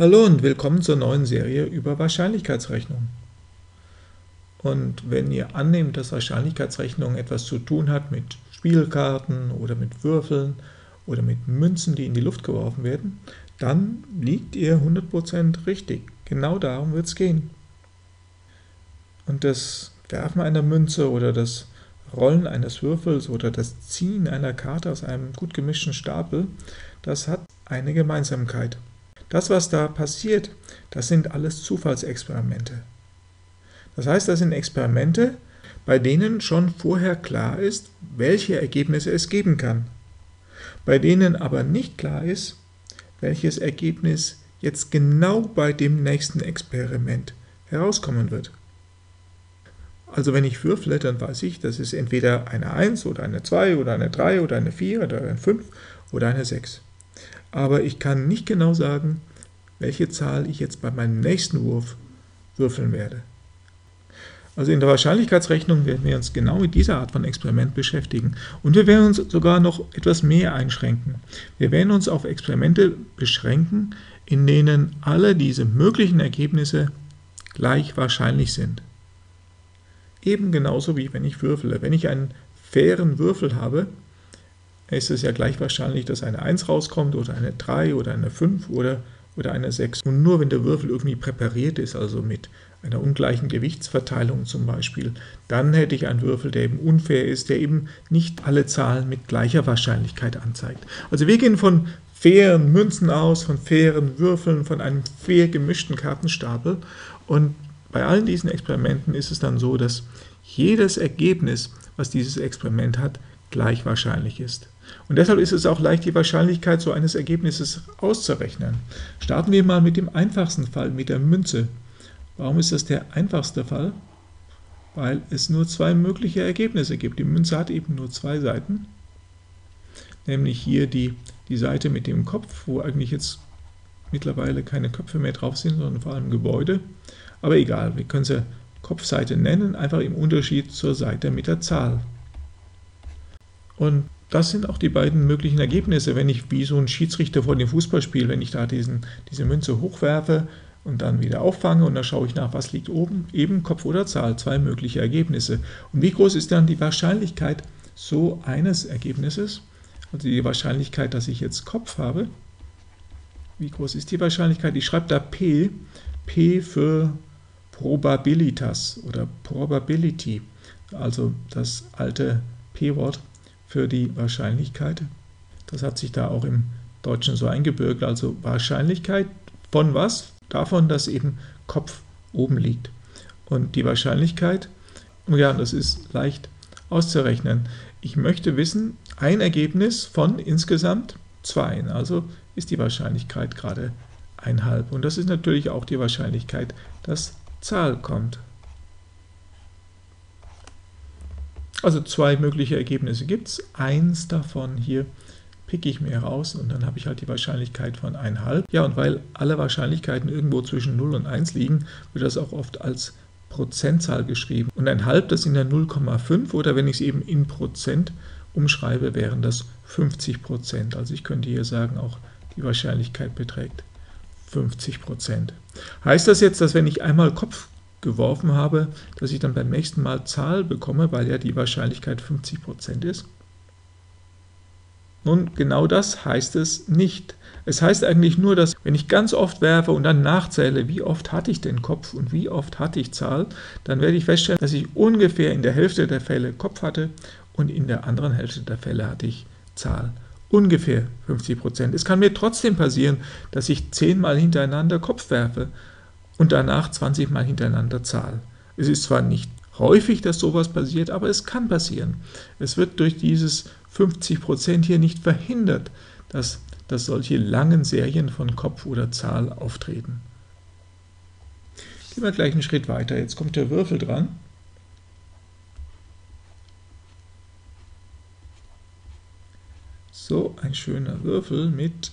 Hallo und willkommen zur neuen Serie über Wahrscheinlichkeitsrechnung. Und wenn ihr annehmt, dass Wahrscheinlichkeitsrechnung etwas zu tun hat mit Spielkarten oder mit Würfeln oder mit Münzen, die in die Luft geworfen werden, dann liegt ihr 100% richtig. Genau darum wird es gehen. Und das Werfen einer Münze oder das Rollen eines Würfels oder das Ziehen einer Karte aus einem gut gemischten Stapel, das hat eine Gemeinsamkeit. Das, was da passiert, das sind alles Zufallsexperimente. Das heißt, das sind Experimente, bei denen schon vorher klar ist, welche Ergebnisse es geben kann, bei denen aber nicht klar ist, welches Ergebnis jetzt genau bei dem nächsten Experiment herauskommen wird. Also wenn ich würfle, dann weiß ich, das ist entweder eine 1 oder eine 2 oder eine 3 oder eine 4 oder eine 5 oder eine 6. Aber ich kann nicht genau sagen, welche Zahl ich jetzt bei meinem nächsten Wurf würfeln werde. Also in der Wahrscheinlichkeitsrechnung werden wir uns genau mit dieser Art von Experiment beschäftigen. Und wir werden uns sogar noch etwas mehr einschränken. Wir werden uns auf Experimente beschränken, in denen alle diese möglichen Ergebnisse gleich wahrscheinlich sind. Eben genauso wie wenn ich würfle. Wenn ich einen fairen Würfel habe, ist es ja gleich wahrscheinlich, dass eine 1 rauskommt oder eine 3 oder eine 5 oder eine 6. Und nur wenn der Würfel irgendwie präpariert ist, also mit einer ungleichen Gewichtsverteilung zum Beispiel, dann hätte ich einen Würfel, der eben unfair ist, der eben nicht alle Zahlen mit gleicher Wahrscheinlichkeit anzeigt. Also wir gehen von fairen Münzen aus, von fairen Würfeln, von einem fair gemischten Kartenstapel. Und bei allen diesen Experimenten ist es dann so, dass jedes Ergebnis, was dieses Experiment hat, gleich wahrscheinlich ist. Und deshalb ist es auch leicht, die Wahrscheinlichkeit so eines Ergebnisses auszurechnen. Starten wir mal mit dem einfachsten Fall, mit der Münze. Warum ist das der einfachste Fall? Weil es nur zwei mögliche Ergebnisse gibt. Die Münze hat eben nur zwei Seiten, nämlich hier die Seite mit dem Kopf, wo eigentlich jetzt mittlerweile keine Köpfe mehr drauf sind, sondern vor allem Gebäude. Aber egal, wir können sie Kopfseite nennen, einfach im Unterschied zur Seite mit der Zahl. Und das sind auch die beiden möglichen Ergebnisse, wenn ich wie so ein Schiedsrichter vor dem Fußballspiel, wenn ich da diese Münze hochwerfe und dann wieder auffange und dann schaue ich nach, was liegt oben, eben Kopf oder Zahl, zwei mögliche Ergebnisse. Und wie groß ist dann die Wahrscheinlichkeit so eines Ergebnisses? Also die Wahrscheinlichkeit, dass ich jetzt Kopf habe. Wie groß ist die Wahrscheinlichkeit? Ich schreibe da P. P für Probabilitas oder Probability, also das alte P-Wort für die Wahrscheinlichkeit. Das hat sich da auch im Deutschen so eingebürgert, also Wahrscheinlichkeit von was? Davon, dass eben Kopf oben liegt. Und die Wahrscheinlichkeit, ja, das ist leicht auszurechnen. Ich möchte wissen, ein Ergebnis von insgesamt zwei, also ist die Wahrscheinlichkeit gerade 1,5. Und das ist natürlich auch die Wahrscheinlichkeit, dass Zahl kommt. Also zwei mögliche Ergebnisse gibt es. Eins davon hier picke ich mir raus und dann habe ich halt die Wahrscheinlichkeit von 1,5. Ja, und weil alle Wahrscheinlichkeiten irgendwo zwischen 0 und 1 liegen, wird das auch oft als Prozentzahl geschrieben. Und 1,5, das sind dann 0,5 oder wenn ich es eben in Prozent umschreibe, wären das 50%. Also ich könnte hier sagen, auch die Wahrscheinlichkeit beträgt 50%. Heißt das jetzt, dass wenn ich einmal Kopf geworfen habe, dass ich dann beim nächsten Mal Zahl bekomme, weil ja die Wahrscheinlichkeit 50% ist? Nun, genau das heißt es nicht. Es heißt eigentlich nur, dass wenn ich ganz oft werfe und dann nachzähle, wie oft hatte ich den Kopf und wie oft hatte ich Zahl, dann werde ich feststellen, dass ich ungefähr in der Hälfte der Fälle Kopf hatte und in der anderen Hälfte der Fälle hatte ich Zahl. Ungefähr 50%. Es kann mir trotzdem passieren, dass ich 10-mal hintereinander Kopf werfe und danach 20-mal hintereinander Zahl. Es ist zwar nicht häufig, dass sowas passiert, aber es kann passieren. Es wird durch dieses 50% hier nicht verhindert, dass solche langen Serien von Kopf oder Zahl auftreten. Gehen wir gleich einen Schritt weiter. Jetzt kommt der Würfel dran. So, ein schöner Würfel mit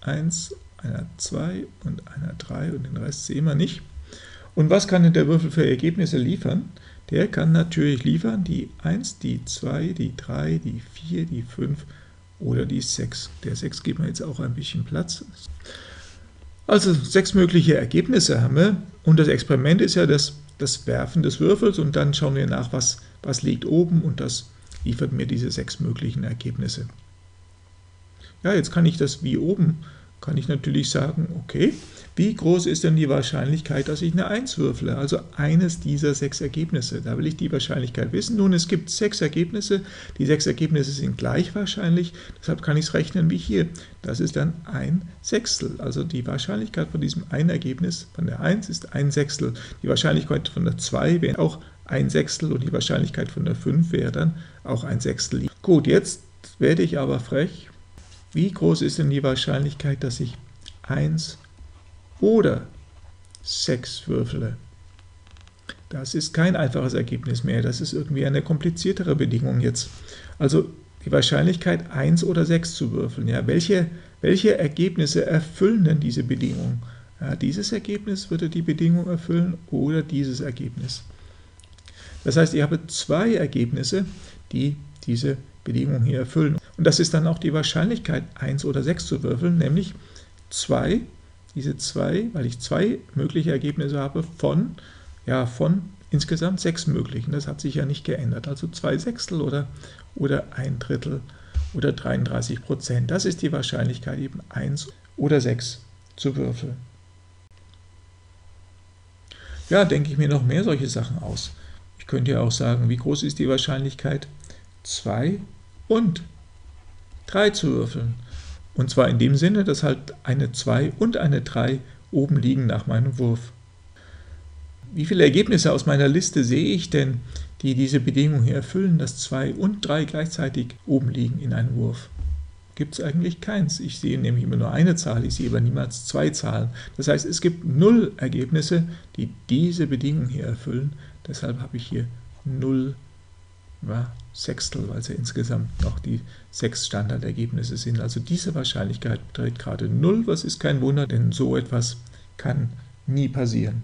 1, einer 2 und einer 3 und den Rest sehen wir nicht. Und was kann denn der Würfel für Ergebnisse liefern? Der kann natürlich liefern die 1, die 2, die 3, die 4, die 5 oder die 6. Der 6 gibt mir jetzt auch ein bisschen Platz. Also 6 mögliche Ergebnisse haben wir, und das Experiment ist ja das Werfen des Würfels, und dann schauen wir nach, was liegt oben, und das liefert mir diese 6 möglichen Ergebnisse. Ja, jetzt kann ich das wie oben, kann ich natürlich sagen, okay, wie groß ist denn die Wahrscheinlichkeit, dass ich eine 1 würfle? Also eines dieser 6 Ergebnisse, da will ich die Wahrscheinlichkeit wissen. Nun, es gibt 6 Ergebnisse, die 6 Ergebnisse sind gleich wahrscheinlich, deshalb kann ich es rechnen wie hier. Das ist dann 1/6, also die Wahrscheinlichkeit von diesem einen Ergebnis, von der 1, ist 1/6. Die Wahrscheinlichkeit von der 2 wäre auch 1/6 und die Wahrscheinlichkeit von der 5 wäre dann auch 1/6. Gut, jetzt werde ich aber frech. Wie groß ist denn die Wahrscheinlichkeit, dass ich 1 oder 6 würfle? Das ist kein einfaches Ergebnis mehr, das ist irgendwie eine kompliziertere Bedingung jetzt. Also die Wahrscheinlichkeit, 1 oder 6 zu würfeln. Ja, welche Ergebnisse erfüllen denn diese Bedingung? Ja, dieses Ergebnis würde die Bedingung erfüllen oder dieses Ergebnis. Das heißt, ich habe 2 Ergebnisse, die diese Bedingung hier erfüllen. Und das ist dann auch die Wahrscheinlichkeit, 1 oder 6 zu würfeln, nämlich 2, diese 2, weil ich 2 mögliche Ergebnisse habe von insgesamt 6 möglichen. Das hat sich ja nicht geändert. Also 2/6 oder 1/3 oder 33%. Das ist die Wahrscheinlichkeit, eben 1 oder 6 zu würfeln. Ja, denke ich mir noch mehr solche Sachen aus. Ich könnte ja auch sagen, wie groß ist die Wahrscheinlichkeit, 2 und 3 zu würfeln. Und zwar in dem Sinne, dass halt eine 2 und eine 3 oben liegen nach meinem Wurf. Wie viele Ergebnisse aus meiner Liste sehe ich denn, die diese Bedingung hier erfüllen, dass 2 und 3 gleichzeitig oben liegen in einem Wurf? Gibt es eigentlich keins. Ich sehe nämlich immer nur eine Zahl, ich sehe aber niemals 2 Zahlen. Das heißt, es gibt 0 Ergebnisse, die diese Bedingung hier erfüllen. Deshalb habe ich hier 0/6, weil es ja insgesamt noch die 6 Standardergebnisse sind. Also diese Wahrscheinlichkeit beträgt gerade 0, was ist kein Wunder, denn so etwas kann nie passieren.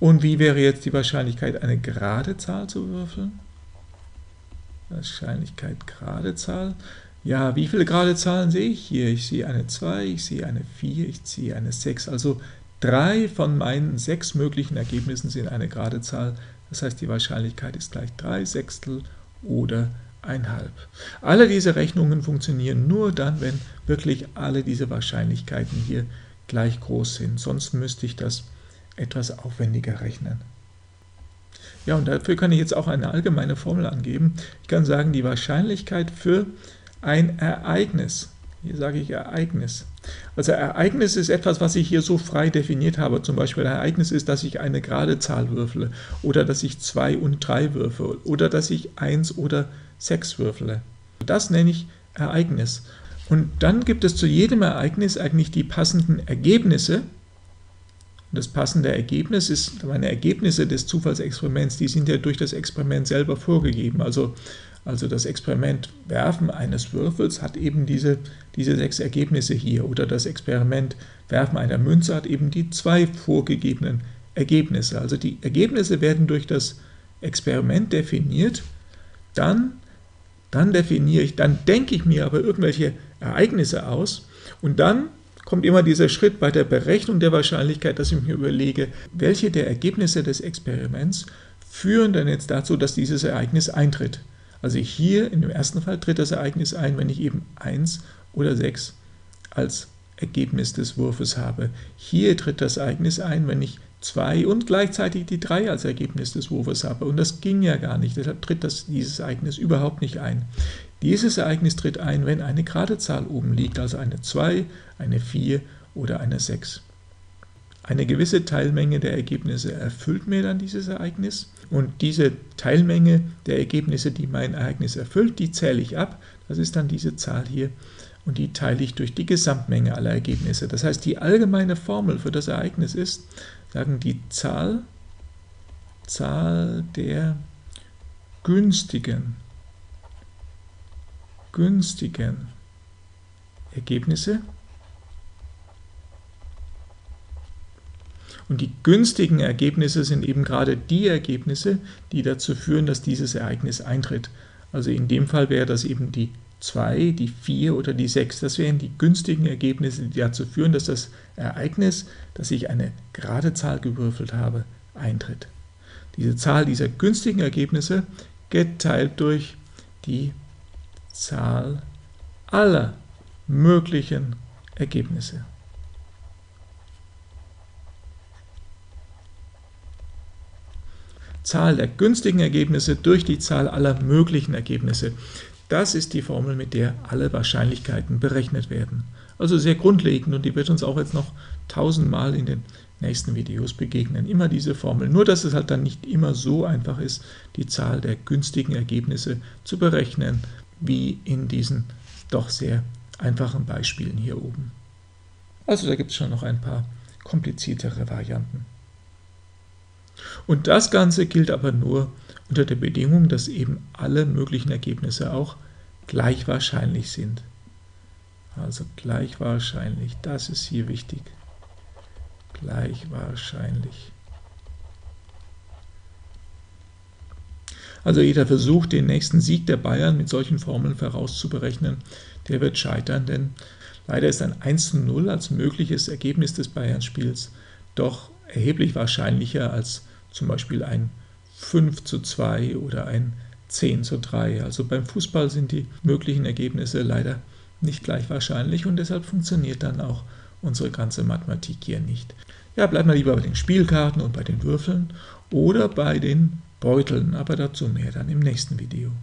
Und wie wäre jetzt die Wahrscheinlichkeit, eine gerade Zahl zu würfeln? Wahrscheinlichkeit gerade Zahl. Ja, wie viele gerade Zahlen sehe ich hier? Ich sehe eine 2, ich sehe eine 4, ich sehe eine 6. Also 3 von meinen 6 möglichen Ergebnissen sind eine gerade Zahl. Das heißt, die Wahrscheinlichkeit ist gleich 3/6 oder 1/2. Alle diese Rechnungen funktionieren nur dann, wenn wirklich alle diese Wahrscheinlichkeiten hier gleich groß sind. Sonst müsste ich das etwas aufwendiger rechnen. Ja, und dafür kann ich jetzt auch eine allgemeine Formel angeben. Ich kann sagen, die Wahrscheinlichkeit für ein Ereignis. Hier sage ich Ereignis. Also Ereignis ist etwas, was ich hier so frei definiert habe. Zum Beispiel Ereignis ist, dass ich eine gerade Zahl würfle oder dass ich 2 und 3 würfle oder dass ich 1 oder 6 würfle. Das nenne ich Ereignis. Und dann gibt es zu jedem Ereignis eigentlich die passenden Ergebnisse. Das passende Ergebnis ist, meine Ergebnisse des Zufallsexperiments, die sind ja durch das Experiment selber vorgegeben. Also das Experiment Werfen eines Würfels hat eben diese 6 Ergebnisse hier. Oder das Experiment Werfen einer Münze hat eben die 2 vorgegebenen Ergebnisse. Also die Ergebnisse werden durch das Experiment definiert. Dann denke ich mir aber irgendwelche Ereignisse aus. Und dann kommt immer dieser Schritt bei der Berechnung der Wahrscheinlichkeit, dass ich mir überlege, welche der Ergebnisse des Experiments führen denn jetzt dazu, dass dieses Ereignis eintritt. Also hier in dem ersten Fall tritt das Ereignis ein, wenn ich eben 1 oder 6 als Ergebnis des Wurfes habe. Hier tritt das Ereignis ein, wenn ich 2 und gleichzeitig die 3 als Ergebnis des Wurfes habe. Und das ging ja gar nicht, deshalb tritt dieses Ereignis überhaupt nicht ein. Dieses Ereignis tritt ein, wenn eine gerade Zahl oben liegt, also eine 2, eine 4 oder eine 6. Eine gewisse Teilmenge der Ergebnisse erfüllt mir dann dieses Ereignis, und diese Teilmenge der Ergebnisse, die mein Ereignis erfüllt, die zähle ich ab. Das ist dann diese Zahl hier, und die teile ich durch die Gesamtmenge aller Ergebnisse. Das heißt, die allgemeine Formel für das Ereignis ist, sagen, die Zahl der günstigen Ergebnisse. Und die günstigen Ergebnisse sind eben gerade die Ergebnisse, die dazu führen, dass dieses Ereignis eintritt. Also in dem Fall wäre das eben die 2, die 4 oder die 6. Das wären die günstigen Ergebnisse, die dazu führen, dass das Ereignis, dass ich eine gerade Zahl gewürfelt habe, eintritt. Diese Zahl dieser günstigen Ergebnisse geteilt durch die Zahl aller möglichen Ergebnisse. Zahl der günstigen Ergebnisse durch die Zahl aller möglichen Ergebnisse. Das ist die Formel, mit der alle Wahrscheinlichkeiten berechnet werden. Also sehr grundlegend, und die wird uns auch jetzt noch 1000-mal in den nächsten Videos begegnen. Immer diese Formel, nur dass es halt dann nicht immer so einfach ist, die Zahl der günstigen Ergebnisse zu berechnen, wie in diesen doch sehr einfachen Beispielen hier oben. Also da gibt es schon noch ein paar kompliziertere Varianten. Und das Ganze gilt aber nur unter der Bedingung, dass eben alle möglichen Ergebnisse auch gleich wahrscheinlich sind. Also gleich wahrscheinlich, das ist hier wichtig. Gleich wahrscheinlich. Also jeder Versuch, den nächsten Sieg der Bayern mit solchen Formeln vorauszuberechnen, der wird scheitern, denn leider ist ein 1:0 als mögliches Ergebnis des Bayern-Spiels doch erheblich wahrscheinlicher als zum Beispiel ein 5:2 oder ein 10:3. Also beim Fußball sind die möglichen Ergebnisse leider nicht gleich wahrscheinlich, und deshalb funktioniert dann auch unsere ganze Mathematik hier nicht. Ja, bleibt mal lieber bei den Spielkarten und bei den Würfeln oder bei den Beuteln, aber dazu mehr dann im nächsten Video.